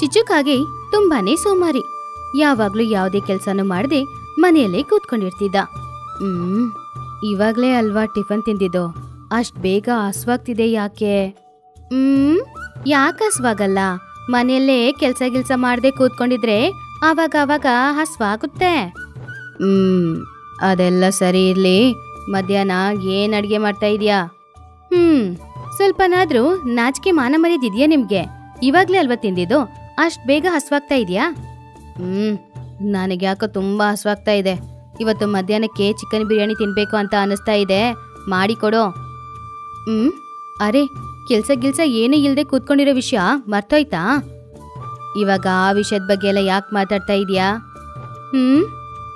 ಚಿಚುಕಾಗೆ ತುಂಬಾನೇ ಸೋಮಾರಿ. ಯಾವಾಗಲೂ ಯಾವುದೇ ಕೆಲಸನೂ ಮಾಡದೆ ಮನೆಯಲ್ಲೇ ಕೂತ್ಕೊಂಡಿರ್ತಿದ್ದ. ಇವಾಗಲೇ ಅಲ್ವಾ ಟಿಫನ್ ತಿಂದಿದ್ದೋ, ಅಷ್ಟು ಬೇಗ ಹಸುವಾಗ್ತಿದೆ ಯಾಕೆ? ಯಾಕೆ ಹಸುವಾಗಲ್ಲ? ಮನೆಯಲ್ಲೇ ಕೆಲಸ ಗಿಲ್ಸ ಮಾಡದೆ ಕೂತ್ಕೊಂಡಿದ್ರೆ ಆವಾಗವಾಗ ಹಸುವಾಗುತ್ತೆ. ಅದೆಲ್ಲ ಸರಿ ಇರಲಿ, ಮಧ್ಯಾಹ್ನ ಏನು ಅಡುಗೆ ಮಾಡ್ತಾ ಇದೆಯಾ? ಸ್ವಲ್ಪನಾದರೂ ನಾಚಿಕೆ ಮಾನ ಮರ್ಯಾದಿದೆಯಾ ನಿಮಗೆ? ಇವಾಗಲೇ ಅಲ್ವಾ ತಿಂದಿದ್ದು, ಅಷ್ಟು ಬೇಗ ಹಸುವಾಗ್ತಾ ಇದೆಯಾ? ನನಗೆ ಯಾಕೋ ತುಂಬ ಹಸುವಾಗ್ತಾ ಇದೆ. ಇವತ್ತು ಮಧ್ಯಾಹ್ನಕ್ಕೆ ಚಿಕನ್ ಬಿರಿಯಾನಿ ತಿನ್ನಬೇಕು ಅಂತ ಅನ್ನಿಸ್ತಾ ಇದೆ, ಮಾಡಿಕೊಡು. ಅರೆ, ಕೆಲಸ ಗಿಲ್ಸ ಏನೂ ಇಲ್ಲದೆ ಕೂತ್ಕೊಂಡಿರೋ ವಿಷಯ ಮರ್ತೋಯ್ತಾ? ಇವಾಗ ಆ ವಿಷಯದ ಬಗ್ಗೆ ಎಲ್ಲ ಯಾಕೆ ಮಾತಾಡ್ತಾ ಇದೆಯಾ?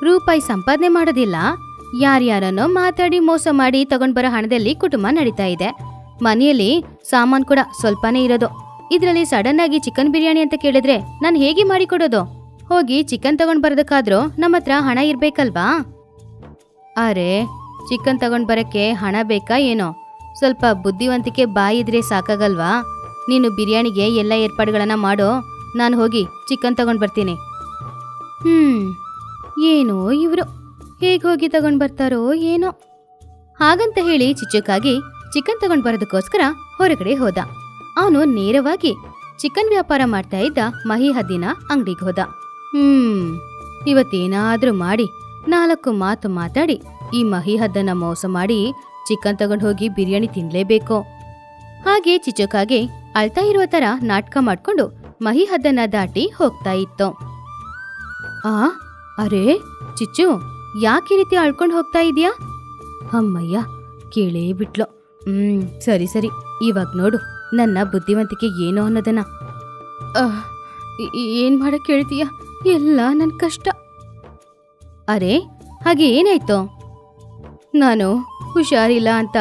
ರೂಪಾಯಿ ಸಂಪಾದನೆ ಮಾಡೋದಿಲ್ಲ, ಯಾರ್ಯಾರನ್ನೋ ಮಾತಾಡಿ ಮೋಸ ಮಾಡಿ ತಗೊಂಡು ಬರೋ ಹಣದಲ್ಲಿ ಕುಟುಂಬ ನಡೀತಾ ಇದೆ. ಮನೆಯಲ್ಲಿ ಸಾಮಾನು ಕೂಡ ಸ್ವಲ್ಪನೇ ಇರೋದು. ಇದರಲ್ಲಿ ಸಡನ್ ಆಗಿ ಚಿಕನ್ ಬಿರಿಯಾನಿ ಅಂತ ಕೇಳಿದ್ರೆ ನಾನು ಹೇಗೆ ಮಾಡಿಕೊಡೋದು? ಹೋಗಿ ಚಿಕನ್ ತಗೊಂಡು ಬರೋದಕ್ಕಾದ್ರೂ ನಮ್ಮ ಹತ್ರ ಹಣ ಇರಬೇಕಲ್ವಾ? ಅರೆ, ಚಿಕನ್ ತಗೊಂಡು ಬರೋಕ್ಕೆ ಹಣ ಬೇಕಾ ಏನೋ? ಸ್ವಲ್ಪ ಬುದ್ಧಿವಂತಿಕೆ ಬಾಯಿದ್ರೆ ಸಾಕಾಗಲ್ವಾ? ನೀನು ಬಿರಿಯಾನಿಗೆ ಎಲ್ಲ ಏರ್ಪಾಡುಗಳನ್ನು ಮಾಡೋ, ನಾನು ಹೋಗಿ ಚಿಕನ್ ತಗೊಂಡು ಬರ್ತೀನಿ. ಏನೋ ಇವರು ಹೇಗೆ ಹೋಗಿ ತಗೊಂಡು ಬರ್ತಾರೋ ಏನೋ. ಹಾಗಂತ ಹೇಳಿ ಚಿಚುಕಾಗಿ ಚಿಕನ್ ತಗೊಂಡು ಬರೋದಕ್ಕೋಸ್ಕರ ಹೊರಗಡೆ ಹೋದ. ಅವನು ನೇರವಾಗಿ ಚಿಕನ್ ವ್ಯಾಪಾರ ಮಾಡ್ತಾ ಇದ್ದ ಮಹಿ ಹದ್ದಿನ ಅಂಗಡಿಗೆ ಹೋದ. ಇವತ್ತೇನಾದರೂ ಮಾಡಿ ನಾಲ್ಕು ಮಾತು ಮಾತಾಡಿ ಈ ಮಹಿ ಹದ್ದನ್ನ ಮೋಸ ಮಾಡಿ ಚಿಕನ್ ತಗೊಂಡು ಹೋಗಿ ಬಿರಿಯಾನಿ ತಿನ್ಲೇಬೇಕು. ಹಾಗೆ ಚಿಚುಕಾಗೆ ಅಳ್ತಾ ಇರುವ ತರ ನಾಟಕ ಮಾಡ್ಕೊಂಡು ಮಹಿ ಹದ್ದನ್ನ ದಾಟಿ ಹೋಗ್ತಾ ಇತ್ತು. ಅರೆ ಚಿಚ್ಚು, ಯಾಕೆ ಈ ರೀತಿ ಅಳ್ಕೊಂಡು ಹೋಗ್ತಾ ಇದೀಯಾ? ಅಮ್ಮಯ್ಯ, ಕೇಳೇ ಬಿಟ್ಲು. ಸರಿ ಸರಿ, ಇವಾಗ ನೋಡು ನನ್ನ ಬುದ್ಧಿವಂತಿಕೆ ಏನು ಅನ್ನೋದನ್ನ. ಏನು ಮಾಡಕ್ಕೆ ಹೇಳ್ತೀಯ? ಎಲ್ಲ ನನ್ನ ಕಷ್ಟ. ಅರೆ, ಹಾಗೆ ಏನಾಯ್ತು? ನಾನು ಹುಷಾರಿಲ್ಲ ಅಂತ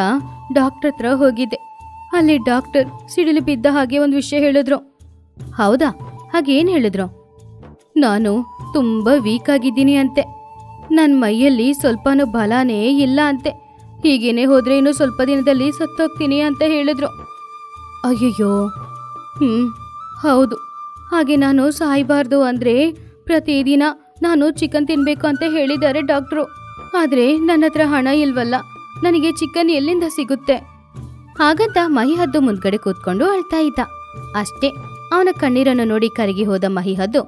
ಡಾಕ್ಟರ್ ಹತ್ರ ಹೋಗಿದ್ದೆ. ಅಲ್ಲಿ ಡಾಕ್ಟರ್ ಸಿಡಿಲು ಬಿದ್ದ ಹಾಗೆ ಒಂದು ವಿಷಯ ಹೇಳಿದ್ರು. ಹೌದಾ, ಹಾಗೇನು ಹೇಳಿದ್ರು? ನಾನು ತುಂಬ ವೀಕ್ ಆಗಿದ್ದೀನಿ ಅಂತೆ. ನನ್ನ ಮೈಯಲ್ಲಿ ಸ್ವಲ್ಪನೂ ಬಲನೇ ಇಲ್ಲ ಅಂತೆ. ಹೀಗೇನೆ ಹೋದರೆ ಇನ್ನೂ ಸ್ವಲ್ಪ ದಿನದಲ್ಲಿ ಸತ್ತೋಗ್ತೀನಿ ಅಂತ ಹೇಳಿದ್ರು. ಅಯ್ಯಯ್ಯೋ. ಹೌದು, ಹಾಗೆ ನಾನು ಸಾಯಬಾರ್ದು ಅಂದರೆ ಪ್ರತಿದಿನ ನಾನು ಚಿಕನ್ ತಿನ್ನಬೇಕು ಅಂತ ಹೇಳಿದ್ದಾರೆ ಡಾಕ್ಟ್ರು. ಆದರೆ ನನ್ನ ಹತ್ರ ಹಣ ಇಲ್ವಲ್ಲ, ನನಗೆ ಚಿಕನ್ ಎಲ್ಲಿಂದ ಸಿಗುತ್ತೆ? ಹಾಗಂತ ಮಹಿಹದ್ದು ಮುಂದ್ಗಡೆ ಕೂತ್ಕೊಂಡು ಅಳ್ತಾ ಇದ್ದ. ಅಷ್ಟೇ, ಅವನ ಕಣ್ಣೀರನ್ನು ನೋಡಿ ಕರಗಿ ಹೋದ ಮಹಿಹದ್ದು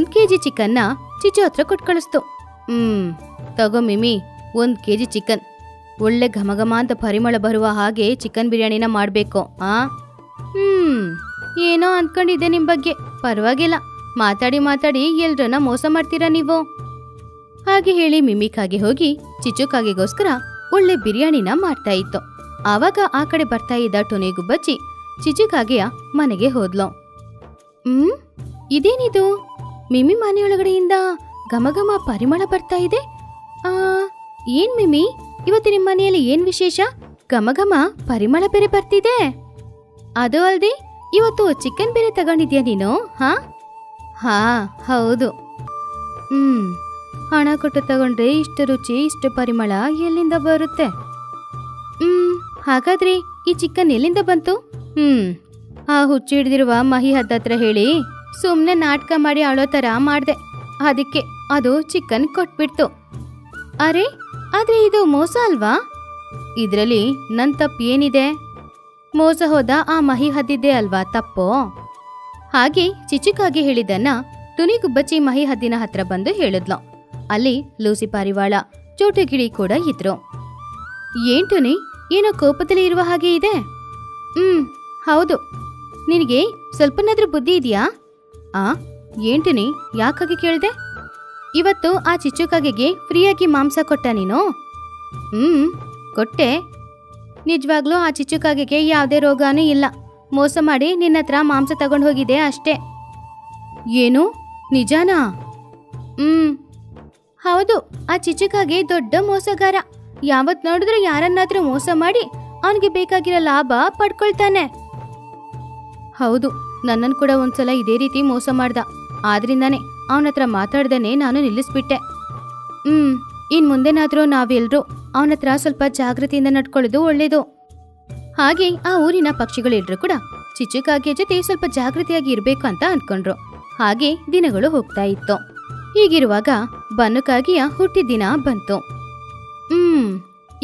1 kg ಚಿಕನ್ನ ಚಿಚು ಹತ್ರ ಕೊಟ್ಟು ಕಳಿಸ್ತು. ತಗೋ ಮಿಮಿ, 1 kg ಚಿಕನ್, ಒಳ್ಳೆ ಘಮಘಮ ಅಂತ ಪರಿಮಳ ಬರುವ ಹಾಗೆ ಚಿಕನ್ ಬಿರಿಯಾನಿನ ಮಾಡಬೇಕು. ಏನೋ ಅಂದ್ಕೊಂಡಿದ್ದೆ ನಿಮ್ಮ ಬಗ್ಗೆ. ಪರವಾಗಿಲ್ಲ, ಮಾತಾಡಿ ಮಾತಾಡಿ ಎಲ್ರನ್ನ ಮೋಸ ಮಾಡ್ತೀರಾ ನೀವು. ಹಾಗೆ ಹೇಳಿ ಮಿಮಿಕಾಗೆ ಹೋಗಿ ಚಿಚುಕಾಗೆಗೋಸ್ಕರ ಒಳ್ಳೆ ಬಿರಿಯಾನಿನ ಮಾಡ್ತಾ ಇತ್ತು. ಆವಾಗ ಆ ಕಡೆ ಬರ್ತಾ ಇದ್ದ ಟೊನೆಗುಬ್ಬಚ್ಚಿ ಚಿಚುಕಾಗೆಯ ಮನೆಗೆ ಹೋದ್ಲು. ಇದೇನಿದು? ಮಿಮಿ ಮನೆಯೊಳಗಡೆಯಿಂದ ಘಮಘಮ ಪರಿಮಳ ಬರ್ತಾ ಇದೆ. ಏನ್ ಮಿಮಿ, ಇವತ್ತು ನಿಮ್ಮ ಮನೆಯಲ್ಲಿ ಏನ್ ವಿಶೇಷ? ಘಮಘಮ ಪರಿಮಳ ಬೇರೆ ಬರ್ತಿದೆ. ಅದು ಅಲ್ದೆ ಇವತ್ತು ಚಿಕನ್ ಬೇರೆ ತಗೊಂಡಿದ್ಯಾ ನೀನು? ಹಾ ಹಾ ಹೌದು. ಹಣ ಕೊಟ್ಟು ತಗೊಂಡ್ರೆ ಇಷ್ಟು ರುಚಿ ಇಷ್ಟು ಪರಿಮಳ ಎಲ್ಲಿಂದ ಬರುತ್ತೆ? ಹಾಗಾದ್ರೆ ಈ ಚಿಕನ್ ಎಲ್ಲಿಂದ ಬಂತು? ಆ ಹುಚ್ಚು ಹಿಡಿದಿರುವ ಮಹಿ ಹದ್ದತ್ರ ಹೇಳಿ ಸುಮ್ಮನೆ ನಾಟಕ ಮಾಡಿ ಅಳೋ ಥರ ಮಾಡಿದೆ, ಅದಕ್ಕೆ ಅದು ಚಿಕನ್ ಕೊಟ್ಬಿಡ್ತು. ಅರೆ, ಆದರೆ ಇದು ಮೋಸ ಅಲ್ವಾ? ಇದರಲ್ಲಿ ನನ್ನ ತಪ್ಪು ಏನಿದೆ? ಮೋಸ ಹೋದ ಆ ಮಹಿ ಹದ್ದಿದೆ ಅಲ್ವಾ ತಪ್ಪೋ? ಹಾಗೆ ಚಿಚುಕಾಗಿ ಹೇಳಿದ್ದನ್ನ ಟುನಿಗುಬ್ಬಚ್ಚಿ ಮಹಿ ಹದ್ದಿನ ಹತ್ರ ಬಂದು ಹೇಳಿದ್ಲು. ಅಲ್ಲಿ ಲೂಸಿ ಪಾರಿವಾಳ, ಚೋಟುಗಿಳಿ ಕೂಡ ಇದ್ರು. ಏನ್ ಟುನಿ, ಏನೋ ಕೋಪದಲ್ಲಿ ಇರುವ ಹಾಗೆ ಇದೆ? ಹೌದು. ನಿನಗೆ ಸ್ವಲ್ಪನಾದ್ರೂ ಬುದ್ಧಿ ಇದೆಯಾ? ಏನ್ ಟುನಿ, ಯಾಕಾಗಿ ಕೇಳಿದೆ? ಇವತ್ತು ಆ ಚಿಚುಕಾಗೆಗೆ ಫ್ರೀಯಾಗಿ ಮಾಂಸ ಕೊಟ್ಟ ನೀನು? ಕೊಟ್ಟೆ. ನಿಜವಾಗ್ಲೂ ಆ ಚಿಚುಕಾಗೆಗೆ ಯಾವುದೇ ರೋಗಾನೂ ಇಲ್ಲ, ಮೋಸ ಮಾಡಿ ನಿನ್ನ ಹತ್ರ ಮಾಂಸ ತಗೊಂಡು ಹೋಗಿದೆ ಅಷ್ಟೇ. ಏನು, ನಿಜಾನಾ? ಹೌದು, ಆ ಚಿಚುಕಾಗೆ ದೊಡ್ಡ ಮೋಸಗಾರ. ಯಾವತ್ ನೋಡಿದ್ರೂ ಯಾರನ್ನಾದ್ರೂ ಮೋಸ ಮಾಡಿ ಅವನಿಗೆ ಬೇಕಾಗಿರೋ ಲಾಭ ಪಡ್ಕೊಳ್ತಾನೆ. ಹೌದು, ನನ್ನನ್ನು ಕೂಡ ಒಂದ್ಸಲ ಇದೇ ರೀತಿ ಮೋಸ ಮಾಡ್ದ. ಆದ್ರಿಂದಾನೆ ಅವನ ಹತ್ರ ಮಾತಾಡ್ದೇ ನಾನು ನಿಲ್ಲಿಸ್ಬಿಟ್ಟೆ. ಇನ್ ಮುಂದೆನಾದ್ರೂ ನಾವೆಲ್ಲರೂ ಅವನ ಹತ್ರ ಸ್ವಲ್ಪ ಜಾಗೃತಿಯಿಂದ ನಡ್ಕೊಳ್ಳೋದು ಒಳ್ಳೇದು. ಹಾಗೆ ಆ ಊರಿನ ಪಕ್ಷಿಗಳಿಡ್ರು ಕೂಡ ಚಿಚುಕಾಗೆಯ ಜೊತೆ ಸ್ವಲ್ಪ ಜಾಗೃತಿಯಾಗಿ ಇರಬೇಕು ಅಂತ ಅಂದ್ಕೊಂಡ್ರು. ಹಾಗೆ ದಿನಗಳು ಹೋಗ್ತಾ ಇತ್ತು. ಹೀಗಿರುವಾಗ ಬನ್ನುಕಾಗಿಯ ಹುಟ್ಟಿದಿನ ಬಂತು.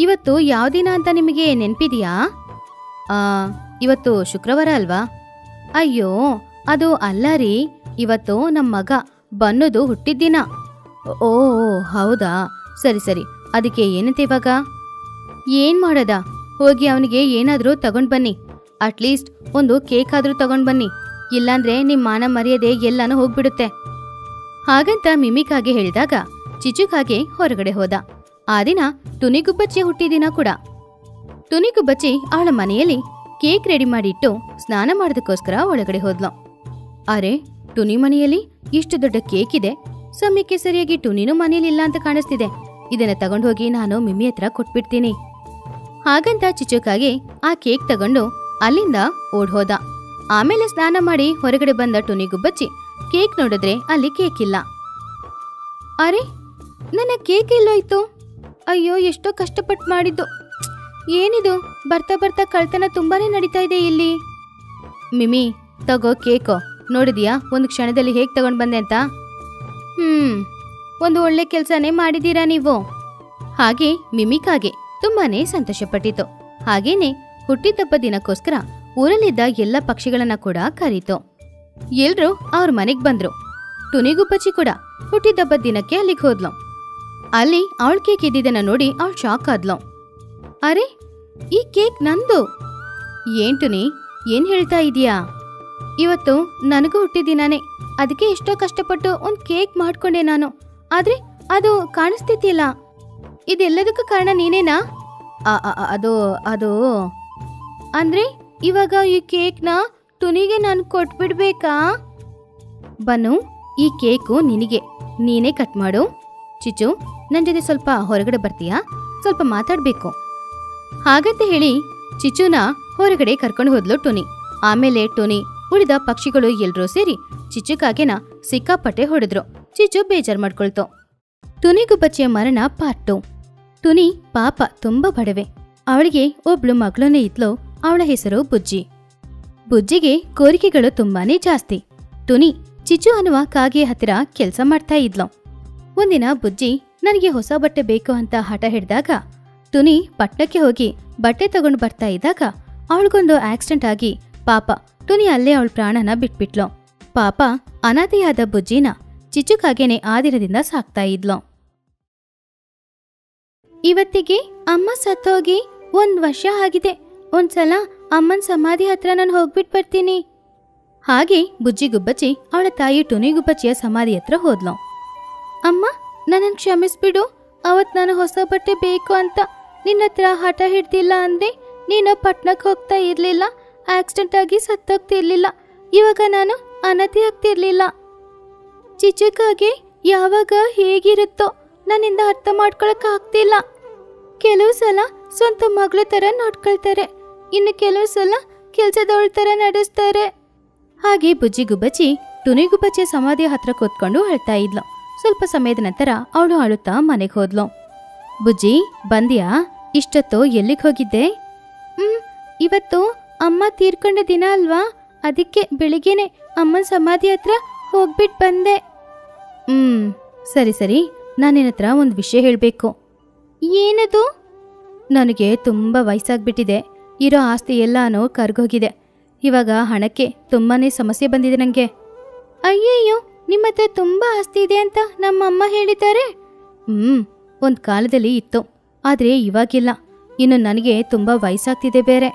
ಇವತ್ತು ಯಾವ ದಿನ ಅಂತ ನಿಮಗೆ ನೆನಪಿದೆಯಾ? ಇವತ್ತು ಶುಕ್ರವಾರ ಅಲ್ವಾ? ಅಯ್ಯೋ ಅದು ಅಲ್ಲ ರೀ, ಇವತ್ತು ನಮ್ಮ ಮಗ ಬನ್ನದು ಹುಟ್ಟಿದ್ದಿನ. ಓ ಹೌದಾ, ಸರಿ ಸರಿ. ಅದಕ್ಕೆ ಏನಂತೆ ಇವಾಗ? ಏನು ಮಾಡೋದ, ಹೋಗಿ ಅವನಿಗೆ ಏನಾದರೂ ತಗೊಂಡು ಬನ್ನಿ, ಅಟ್ಲೀಸ್ಟ್ ಒಂದು ಕೇಕ್ ಆದರೂ ತಗೊಂಡು ಬನ್ನಿ, ಇಲ್ಲಾಂದ್ರೆ ನಿಮ್ಮ ಮಾನ ಮರ್ಯಾದೆ ಎಲ್ಲಾನು ಹೋಗ್ಬಿಡುತ್ತೆ ಹಾಗಂತ ಮಿಮಿಕಾಗೆ ಹೇಳಿದಾಗ ಚಿಚುಕಾಗೆ ಹೊರಗಡೆ ಹೋದ. ಆ ದಿನ ತುನಿಗುಬ್ಬಚ್ಚಿ ಹುಟ್ಟಿದಿನ ಕೂಡ. ತುನಿಗುಬ್ಬಚ್ಚಿ ಅವಳ ಮನೆಯಲ್ಲಿ ಕೇಕ್ ರೆಡಿ ಮಾಡಿಟ್ಟು ಸ್ನಾನ ಮಾಡೋದಕ್ಕೋಸ್ಕರ ಒಳಗಡೆ ಹೋದ್ಲು. ಅರೆ, ಟುನಿ ಮನೆಯಲ್ಲಿ ಇಷ್ಟು ದೊಡ್ಡ ಕೇಕ್ ಇದೆ, ಸಮಯಕ್ಕೆ ಸರಿಯಾಗಿ ಟುನಿನೂ ಮನೆಯಲ್ಲಿ ಇಲ್ಲ ಅಂತ ಕಾಣಿಸ್ತಿದೆ. ಇದನ್ನ ತಗೊಂಡು ಹೋಗಿ ನಾನು ಮಿಮ್ಮಿ ಹತ್ರ ಕೊಟ್ಬಿಡ್ತೀನಿ ಹಾಗಂತ ಚಿಚುಕಾಗೆ ಆ ಕೇಕ್ ತಗೊಂಡು ಅಲ್ಲಿಂದ ಓಡ್ ಹೋದ. ಆಮೇಲೆ ಸ್ನಾನ ಮಾಡಿ ಹೊರಗಡೆ ಬಂದ ಟುನಿಗುಬ್ಬಚ್ಚಿ ಕೇಕ್ ನೋಡಿದ್ರೆ ಅಲ್ಲಿ ಕೇಕ್ ಇಲ್ಲ. ಅರೆ, ನನ್ನ ಕೇಕ್ ಎಲ್ಲೋಯ್ತು. ಅಯ್ಯೋ ಎಷ್ಟೋ ಕಷ್ಟಪಟ್ಟು ಮಾಡಿದ್ದು, ಏನಿದು ಬರ್ತಾ ಬರ್ತಾ ಕಳ್ತನ ತುಂಬಾನೇ ನಡೀತಾ ಇದೆ ಇಲ್ಲಿ. ಮಿಮಿ ತಗೋ ಕೇಕೋ, ನೋಡಿದ್ಯಾ ಒಂದು ಕ್ಷಣದಲ್ಲಿ ಹೇಗೆ ತಗೊಂಡು ಬಂದೆ ಅಂತ. ಒಂದು ಒಳ್ಳೆ ಕೆಲಸನೇ ಮಾಡಿದ್ದೀರಾ ನೀವು. ಹಾಗೆ ಮಿಮಿಕಾಗೆ ತುಂಬಾನೇ ಸಂತೋಷಪಟ್ಟಿತು. ಹಾಗೇನೆ ಹುಟ್ಟಿದಬ್ಬ ದಿನಕ್ಕೋಸ್ಕರ ಊರಲ್ಲಿದ್ದ ಎಲ್ಲ ಪಕ್ಷಿಗಳನ್ನ ಕೂಡ ಕರೀತು. ಎಲ್ರೂ ಅವ್ರ ಮನೆಗೆ ಬಂದ್ರು. ಟುನಿಗುಬ್ಬಚ್ಚಿ ಕೂಡ ಹುಟ್ಟಿದಬ್ಬ ದಿನಕ್ಕೆ ಅಲ್ಲಿಗೆ ಹೋದ್ಲು. ಅಲ್ಲಿ ಅವಳ ಕೇಕ್ ಇದ್ದಿದ್ದನ್ನ ನೋಡಿ ಅವಳು ಶಾಕ್ ಆದ್ಲು. ಅರೆ, ಈ ಕೇಕ್ ನಂದು. ಏನ್ ಟುನಿ, ಏನ್ ಹೇಳ್ತಾ ಇದೀಯಾ? ಇವತ್ತು ನನಗೂ ಹುಟ್ಟಿದಿನಾನೆ, ಅದಕ್ಕೆ ಎಷ್ಟೋ ಕಷ್ಟಪಟ್ಟು ಒಂದು ಕೇಕ್ ಮಾಡ್ಕೊಂಡೆ ನಾನು, ಆದ್ರೆ ಅದು ಕಾಣಿಸ್ತಿದ್ದಿಲ್ಲ. ಇದೆಲ್ಲದಕ್ಕೂ ಕಾರಣ ನೀನೇನಾ? ಅದು ಅದು ಅಂದ್ರೆ ಇವಾಗ ಈ ಕೇಕ್ನ ಟುನಿಗೆ ನಾನು ಕೊಟ್ಬಿಡ್ಬೇಕಾ? ಬನ್ನು, ಈ ಕೇಕು ನಿನಗೆ, ನೀನೇ ಕಟ್ ಮಾಡು. ಚಿಚು, ನನ್ನ ಜೊತೆ ಸ್ವಲ್ಪ ಹೊರಗಡೆ ಬರ್ತೀಯಾ, ಸ್ವಲ್ಪ ಮಾತಾಡಬೇಕು ಹಾಗಂತ ಹೇಳಿ ಚಿಚುನ ಹೊರಗಡೆ ಕರ್ಕೊಂಡು ಹೋದ್ಲು ಟುನಿ. ಆಮೇಲೆ ಟುನಿ ಉಳಿದ ಪಕ್ಷಿಗಳು ಎಲ್ರೂ ಸೇರಿ ಚಿಚುಕಾಗೆನ ಸಿಕ್ಕಾಪಟ್ಟೆ ಹೊಡೆದ್ರು. ಚಿಚು ಬೇಜಾರು ಮಾಡ್ಕೊಳ್ತು. ಟುನಿಗುಬ್ಬಚ್ಚಿಯ ಮರಣ ಪಾರ್ಟು. ಟುನಿ ಪಾಪ ತುಂಬಾ ಬಡವೆ. ಅವಳಿಗೆ ಒಬ್ಳು ಮಗಳನ್ನೇ ಇದ್ಲು. ಅವಳ ಹೆಸರು ಬುಜ್ಜಿ. ಬುಜ್ಜಿಗೆ ಕೋರಿಕೆಗಳು ತುಂಬಾನೇ ಜಾಸ್ತಿ. ಟುನಿ ಚಿಚು ಅನ್ನುವ ಕಾಗೆ ಹತ್ತಿರ ಕೆಲಸ ಮಾಡ್ತಾ ಇದ್ಲು. ಒಂದಿನ ಬುಜ್ಜಿ ನನಗೆ ಹೊಸ ಬಟ್ಟೆ ಬೇಕು ಅಂತ ಹಠ ಹಿಡಿದಾಗ ಟುನಿ ಪಟ್ಟಣಕ್ಕೆ ಹೋಗಿ ಬಟ್ಟೆ ತಗೊಂಡು ಬರ್ತಾ ಇದ್ದಾಗ ಅವಳಿಗೊಂದು ಆಕ್ಸಿಡೆಂಟ್ ಆಗಿ ಪಾಪ ಟುನಿ ಅಲ್ಲೇ ಅವಳ ಪ್ರಾಣನ ಬಿಟ್ಬಿಟ್ಲು. ಪಾಪ ಅನಾಥೆಯಾದ ಬುಜ್ಜಿನ ಚಿಚುಕಾಗೆನೆ ಆ ದಿನದಿಂದ ಸಾಕ್ತಾ ಇದ್ಲು. ಇವತ್ತಿಗೆ ಅಮ್ಮ ಸತ್ತೋಗಿ 1 ವರ್ಷ ಆಗಿದೆ. ಒಂದ್ಸಲ ಅಮ್ಮನ ಸಮಾಧಿ ಹತ್ರ ನಾನು ಹೋಗ್ಬಿಟ್ಟು ಬರ್ತೀನಿ. ಹಾಗೆ ಬುಜ್ಜಿಗುಬ್ಬಚ್ಚಿ ಅವಳ ತಾಯಿ ಟುನಿಗುಬ್ಬಚ್ಚಿಯ ಸಮಾಧಿ ಹತ್ರ ಹೋದ್ಲು. ಅಮ್ಮ, ನನ್ನನ್ನು ಕ್ಷಮಿಸ್ಬಿಡು. ಅವತ್ತು ನಾನು ಹೊಸ ಬಟ್ಟೆ ಬೇಕು ಅಂತ ನಿನ್ನ ಹತ್ರ ಹಠ ಹಿಡ್ದಿಲ್ಲ ಅಂದ್ರೆ ನೀನು ಪಟ್ಟಣಕ್ಕೆ ಹೋಗ್ತಾ ಇರಲಿಲ್ಲ, ಆಕ್ಸಿಡೆಂಟ್ ಆಗಿ ಸತ್ತೋಗ್ತಿರ್ಲಿಲ್ಲ, ಇವಾಗ ನಾನು ಅನಾಥೆ ಆಗ್ತಿರ್ಲಿಲ್ಲ. ಚಿಚುಕಾಗೆ ಯಾವಾಗ ಹೇಗಿರುತ್ತೋ ನನ್ನಿಂದ ಅರ್ಥ ಮಾಡ್ಕೊಳಕ್ ಆಗ್ತಿಲ್ಲ. ಕೆಲವು ಸಲ ಸ್ವಂತ ಮಗಳ ಥರ ನೋಡ್ಕೊಳ್ತಾರೆ, ಇನ್ನು ಕೆಲವು ಸಲ ಕೆಲಸದವಳ ಥರ ನಡೆಸ್ತಾರೆ. ಹಾಗೆ ಬುಜ್ಜಿಗುಬ್ಬಚ್ಚಿ ಟುನಿಗುಬ್ಬಚ್ಚಿ ಸಮಾಧಿ ಹತ್ರ ಕೂತ್ಕೊಂಡು ಅಳ್ತಾ ಇದ್ಲು. ಸ್ವಲ್ಪ ಸಮಯದ ನಂತರ ಅವಳು ಅಳುತ್ತಾ ಮನೆಗೆ ಹೋದ್ಲು. ಬುಜ್ಜಿ ಬಂದ್ಯಾ? ಇಷ್ಟೊತ್ತು ಎಲ್ಲಿಗೆ ಹೋಗಿದ್ದೆ? ಇವತ್ತು ಅಮ್ಮ ತೀರ್ಕೊಂಡ ದಿನ ಅಲ್ವಾ, ಅದಕ್ಕೆ ಬೆಳಿಗ್ಗೆನೆ ಅಮ್ಮನ ಸಮಾಧಿ ಹತ್ರ ಹೋಗ್ಬಿಟ್ಟು ಬಂದೆ. ಸರಿ ಸರಿ, ನಾನೇನ ಹತ್ರ ಒಂದು ವಿಷಯ ಹೇಳಬೇಕು. ಏನದು? ನನಗೆ ತುಂಬ ವಯಸ್ಸಾಗ್ಬಿಟ್ಟಿದೆ, ಇರೋ ಆಸ್ತಿ ಎಲ್ಲಾನು ಕರ್ಗೋಗಿದೆ. ಇವಾಗ ಹಣಕ್ಕೆ ತುಂಬಾ ಸಮಸ್ಯೆ ಬಂದಿದೆ ನನಗೆ. ಅಯ್ಯಯ್ಯೋ, ನಿಮ್ಮ ಹತ್ರ ತುಂಬ ಆಸ್ತಿ ಇದೆ ಅಂತ ನಮ್ಮಮ್ಮ ಹೇಳಿದ್ದಾರೆ. ಒಂದು ಕಾಲದಲ್ಲಿ ಇತ್ತು, ಆದರೆ ಇವಾಗಿಲ್ಲ. ಇನ್ನು ನನಗೆ ತುಂಬ ವಯಸ್ಸಾಗ್ತಿದೆ ಬೇರೆ.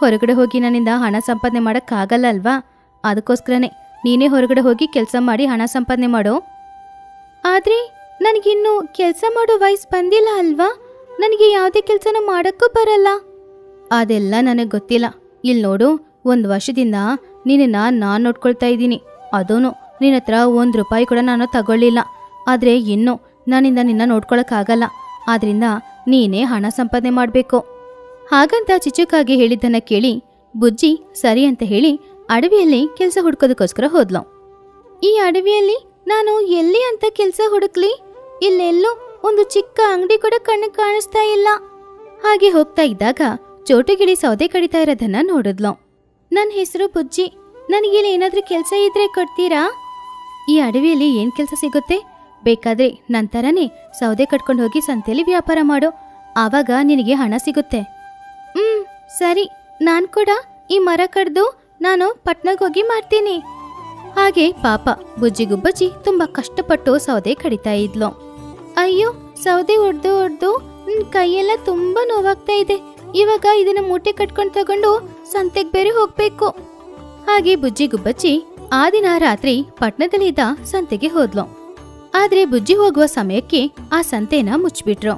ಹೊರಗಡೆ ಹೋಗಿ ನನ್ನಿಂದ ಹಣ ಸಂಪಾದನೆ ಮಾಡೋಕ್ಕಾಗಲ್ಲ ಅಲ್ವಾ, ಅದಕ್ಕೋಸ್ಕರನೇ ನೀನೇ ಹೊರಗಡೆ ಹೋಗಿ ಕೆಲಸ ಮಾಡಿ ಹಣ ಸಂಪಾದನೆ ಮಾಡು. ಆದರೆ ನನಗಿನ್ನೂ ಕೆಲಸ ಮಾಡೋ ವಯಸ್ಸು ಬಂದಿಲ್ಲ ಅಲ್ವಾ, ನನಗೆ ಯಾವುದೇ ಕೆಲಸನೂ ಮಾಡೋಕ್ಕೂ ಬರಲ್ಲ. ಅದೆಲ್ಲ ನನಗೆ ಗೊತ್ತಿಲ್ಲ. ಇಲ್ಲಿ ನೋಡು, 1 ವರ್ಷದಿಂದ ನಿನ್ನನ್ನು ನಾನು ನೋಡ್ಕೊಳ್ತಾ ಇದ್ದೀನಿ. ಅದೂನು ನಿನ್ನ ಹತ್ರ 1 ರೂಪಾಯಿ ಕೂಡ ನಾನು ತಗೊಳ್ಳಿಲ್ಲ. ಆದರೆ ಇನ್ನೂ ನನ್ನಿಂದ ನಿನ್ನ ನೋಡ್ಕೊಳಕ್ಕಾಗಲ್ಲ. ಆದ್ದರಿಂದ ನೀನೇ ಹಣ ಸಂಪಾದನೆ ಮಾಡಬೇಕು ಹಾಗಂತ ಚಿಚುಕಾಗೆ ಹೇಳಿದ್ದನ್ನು ಕೇಳಿ ಬುಜ್ಜಿ ಸರಿ ಅಂತ ಹೇಳಿ ಅಡವಿಯಲ್ಲಿ ಕೆಲಸ ಹುಡ್ಕೋದಕ್ಕೋಸ್ಕರ ಹೋದ್ಲು. ಈ ಅಡವಿಯಲ್ಲಿ ನಾನು ಎಲ್ಲಿ ಅಂತ ಕೆಲಸ ಹುಡುಕ್ಲಿ? ಇಲ್ಲೆಲ್ಲೂ ಒಂದು ಚಿಕ್ಕ ಅಂಗಡಿ ಕೂಡ ಕಣ್ಣು ಕಾಣಿಸ್ತಾ ಇಲ್ಲ. ಹಾಗೆ ಹೋಗ್ತಾ ಇದ್ದಾಗ ಚೋಟುಗಿಳಿ ಸೌದೆ ಕಡಿತಾ ಇರೋದನ್ನ ನೋಡಿದ್ಲು. ನನ್ನ ಹೆಸರು ಬುಜ್ಜಿ, ನನಗಿಲ್ಲಿ ಏನಾದರೂ ಕೆಲಸ ಇದ್ರೆ ಕೊಡ್ತೀರಾ? ಈ ಅಡವಿಯಲ್ಲಿ ಏನು ಕೆಲಸ ಸಿಗುತ್ತೆ? ಬೇಕಾದ್ರೆ ನಂತರನೇ ಸೌದೆ ಕಟ್ಕೊಂಡು ಹೋಗಿ ಸಂತೆಯಲ್ಲಿ ವ್ಯಾಪಾರ ಮಾಡು, ಆವಾಗ ನಿನಗೆ ಹಣ ಸಿಗುತ್ತೆ. ಸರಿ, ನಾನು ಕೂಡ ಈ ಮರ ಕಡ್ದು ನಾನು ಪಟ್ನಕ್ಕೆ ಹೋಗಿ ಮಾಡ್ತೀನಿ. ಹಾಗೆ ಪಾಪ ಬುಜ್ಜಿಗುಬ್ಬಜ್ಜಿ ತುಂಬಾ ಕಷ್ಟಪಟ್ಟು ಸೌದೆ ಕಡಿತಾ ಇದ್ಲು. ಅಯ್ಯೋ, ಸೌದೆ ಒಡೆದು ಒಡೆದು ನನ್ನ ಕೈಯೆಲ್ಲ ತುಂಬಾ ನೋವಾಗ್ತಾ ಇದೆ. ಇವಾಗ ಇದನ್ನ ಮೂಟೆ ಕಟ್ಕೊಂಡು ತಗೊಂಡು ಸಂತೆಗೆ ಬೇರೆ ಹೋಗ್ಬೇಕು. ಹಾಗೆ ಬುಜ್ಜಿಗುಬ್ಬಜ್ಜಿ ಆ ದಿನ ರಾತ್ರಿ ಪಟ್ಟಣದಲ್ಲಿದ್ದ ಸಂತೆಗೆ ಹೋದ್ಲು. ಆದ್ರೆ ಬುಜ್ಜಿ ಹೋಗುವ ಸಮಯಕ್ಕೆ ಆ ಸಂತೆನ ಮುಚ್ಚಿಬಿಟ್ರು.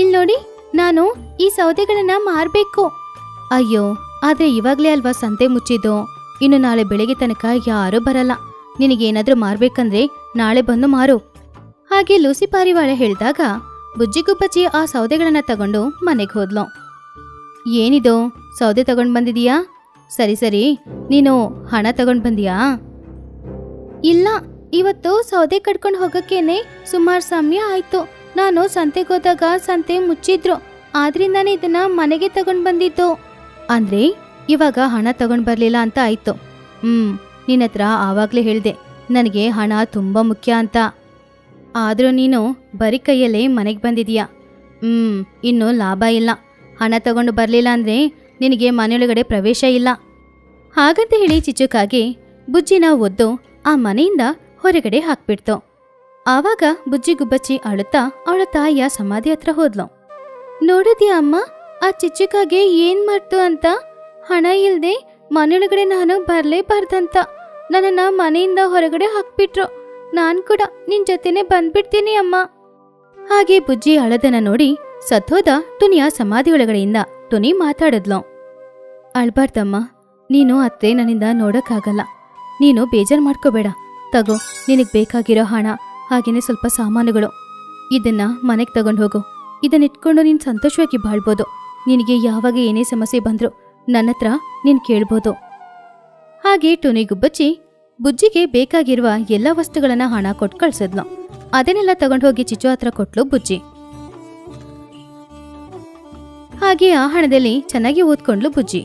ಇಲ್ಲಿ ನೋಡಿ, ನಾನು ಈ ಸೌದೆಗಳನ್ನ ಮಾರಬೇಕು. ಅಯ್ಯೋ, ಆದ್ರೆ ಇವಾಗ್ಲೇ ಅಲ್ವಾ ಸಂತೆ ಮುಚ್ಚಿದ್ದು, ಇನ್ನು ನಾಳೆ ಬೆಳಿಗ್ಗೆ ತನಕ ಯಾರೂ ಬರಲ್ಲ. ನಿನಗೇನಾದ್ರೂ ಮಾರ್ಬೇಕಂದ್ರೆ ನಾಳೆ ಬಂದು ಮಾರು. ಹಾಗೆ ಲೂಸಿ ಪಾರಿವಾಳ ಹೇಳಿದಾಗ ಬುಜ್ಜಿಗುಬ್ಬಜ್ಜಿ ಆ ಸೌದೆಗಳನ್ನ ತಗೊಂಡು ಮನೆಗೆ ಹೋದ್ಲು. ಏನಿದು, ಸೌದೆ ತಗೊಂಡು ಬಂದಿದೀಯಾ? ಸರಿ ಸರಿ, ನೀನು ಹಣ ತಗೊಂಡು ಬಂದಿಯಾ? ಇಲ್ಲ, ಇವತ್ತು ಸೌದೆ ಕಟ್ಕೊಂಡು ಹೋಗಕ್ಕೇನೆ ಸುಮಾರು ಸಮಯ ಆಯ್ತು. ನಾನು ಸಂತೆಗೆ ಹೋದಾಗ ಸಂತೆ ಮುಚ್ಚಿದ್ರು, ಆದ್ರಿಂದಾನೇ ಇದನ್ನ ಮನೆಗೆ ತಗೊಂಡು ಬಂದಿದ್ದು. ಅಂದ್ರೆ ಇವಾಗ ಹಣ ತಗೊಂಡು ಬರಲಿಲ್ಲ ಅಂತ ಆಯ್ತು. ನಿನ್ನ ಹತ್ರ ಆವಾಗಲೇ ಹೇಳಿದೆ ನನಗೆ ಹಣ ತುಂಬ ಮುಖ್ಯ ಅಂತ, ಆದರೂ ನೀನು ಬರೀ ಕೈಯಲ್ಲೇ ಮನೆಗೆ ಬಂದಿದೀಯಾ. ಇನ್ನೂ ಲಾಭ ಇಲ್ಲ. ಹಣ ತಗೊಂಡು ಬರಲಿಲ್ಲ ಅಂದರೆ ನಿನಗೆ ಮನೆಯೊಳಗಡೆ ಪ್ರವೇಶ ಇಲ್ಲ. ಹಾಗಂತ ಹೇಳಿ ಚಿಚುಕಾಗಿ ಬುಜ್ಜಿನ ಒದ್ದು ಆ ಮನೆಯಿಂದ ಹೊರಗಡೆ ಹಾಕ್ಬಿಡ್ತು. ಆವಾಗ ಬುಜ್ಜಿಗುಬ್ಬಚ್ಚಿ ಅಳುತ್ತಾ ಅವಳ ತಾಯಿಯ ಸಮಾಧಿ ಹತ್ರ ಹೋದ್ಲು. ನೋಡಿದ್ಯಾ ಅಮ್ಮ, ಆ ಚಿಚುಕಾಗೆ ಏನು ಮಾಡ್ತು ಅಂತ? ಹಣ ಇಲ್ಲದೆ ಮನೆಯೊಳಗಡೆ ನಾನು ಬರಲೇಬಾರ್ದಂತ ನನ್ನನ್ನು ಮನೆಯಿಂದ ಹೊರಗಡೆ ಹಾಕ್ಬಿಟ್ರು. ನಾನು ಕೂಡ ನಿನ್ನ ಜೊತೆನೆ ಬಂದ್ಬಿಡ್ತೀನಿ ಅಮ್ಮ. ಹಾಗೆ ಬುಜ್ಜಿ ಅಳದನ್ನ ನೋಡಿ ಸತ್ತೋದ ಟುನಿಯ ಸಮಾಧಿಯೊಳಗಡೆಯಿಂದ ಟುನಿ ಮಾತಾಡಿದ್ಲು. ಅಳ್ಬಾರ್ದಮ್ಮ, ನೀನು ಅತ್ತೆ ನನ್ನಿಂದ ನೋಡೋಕ್ಕಾಗಲ್ಲ. ನೀನು ಬೇಜಾರು ಮಾಡ್ಕೋಬೇಡ. ತಗೋ, ನಿನಗೆ ಬೇಕಾಗಿರೋ ಹಣ, ಹಾಗೇನೆ ಸ್ವಲ್ಪ ಸಾಮಾನುಗಳು. ಇದನ್ನ ಮನೆಗೆ ತಗೊಂಡು ಹೋಗು. ಇದನ್ನಿಟ್ಕೊಂಡು ನೀನು ಸಂತೋಷವಾಗಿ ಬಾಳ್ಬೋದು. ನಿನಗೆ ಯಾವಾಗ ಏನೇ ಸಮಸ್ಯೆ ಬಂದರೂ ನನ್ನ ಹತ್ರ ನೀನು ಕೇಳ್ಬೋದು. ಹಾಗೆ ಟುನಿ ಗುಬ್ಬಚ್ಚಿ ಬುಜ್ಜಿಗೆ ಬೇಕಾಗಿರುವ ಎಲ್ಲ ವಸ್ತುಗಳನ್ನ ಹಣ ಕೊಟ್ಟು ಕಳ್ಸಿದ್ಲು. ಅದನ್ನೆಲ್ಲ ತಗೊಂಡು ಹೋಗಿ ಚಿಚು ಹತ್ರ ಕೊಟ್ಲು ಬುಜ್ಜಿ. ಹಾಗೆ ಆ ಹಣದಲ್ಲಿ ಚೆನ್ನಾಗಿ ಓದ್ಕೊಂಡ್ಲು ಬುಜ್ಜಿ.